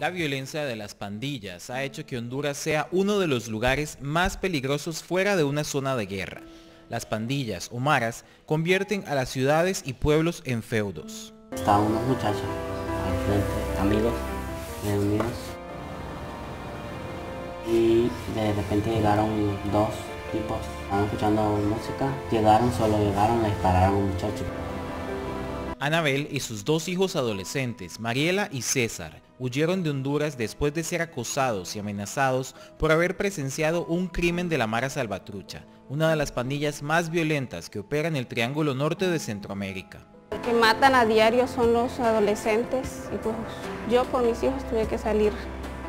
La violencia de las pandillas ha hecho que Honduras sea uno de los lugares más peligrosos fuera de una zona de guerra. Las pandillas o maras convierten a las ciudades y pueblos en feudos. Estaban unos muchachos al frente, amigos, reunidos, y de repente llegaron dos tipos, estaban escuchando música, llegaron, le dispararon a un muchacho. Anabel y sus dos hijos adolescentes, Mariela y César, huyeron de Honduras después de ser acosados y amenazados por haber presenciado un crimen de la Mara Salvatrucha, una de las pandillas más violentas que opera en el Triángulo Norte de Centroamérica. Que matan a diario son los adolescentes y pues yo por mis hijos tuve que salir.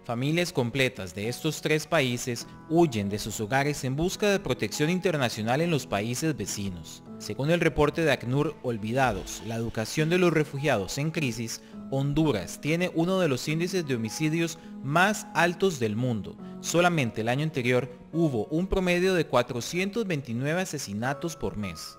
Familias completas de estos tres países huyen de sus hogares en busca de protección internacional en los países vecinos. Según el reporte de ACNUR Olvidados, la educación de los refugiados en crisis, Honduras tiene uno de los índices de homicidios más altos del mundo. Solamente el año anterior hubo un promedio de 429 asesinatos por mes.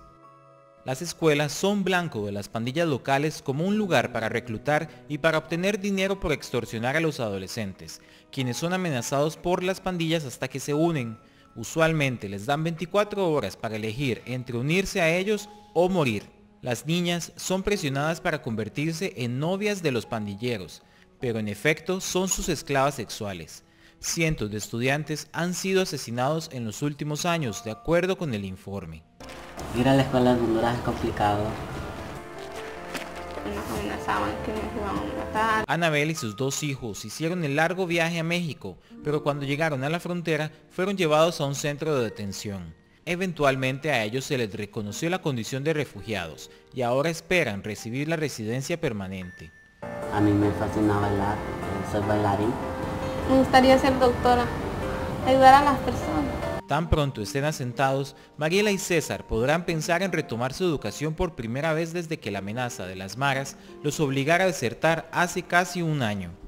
Las escuelas son blanco de las pandillas locales como un lugar para reclutar y para obtener dinero por extorsionar a los adolescentes, quienes son amenazados por las pandillas hasta que se unen. Usualmente les dan 24 horas para elegir entre unirse a ellos o morir. Las niñas son presionadas para convertirse en novias de los pandilleros, pero en efecto son sus esclavas sexuales. Cientos de estudiantes han sido asesinados en los últimos años, de acuerdo con el informe. Ir a la escuela de Honduras es complicado. Nos amenazaban que nos iban a matar. Anabel y sus dos hijos hicieron el largo viaje a México, pero cuando llegaron a la frontera fueron llevados a un centro de detención. Eventualmente a ellos se les reconoció la condición de refugiados y ahora esperan recibir la residencia permanente. A mí me fascina bailar, soy bailarín. Me gustaría ser doctora, ayudar a las personas. Tan pronto estén asentados, Mariela y César podrán pensar en retomar su educación por primera vez desde que la amenaza de las maras los obligara a desertar hace casi un año.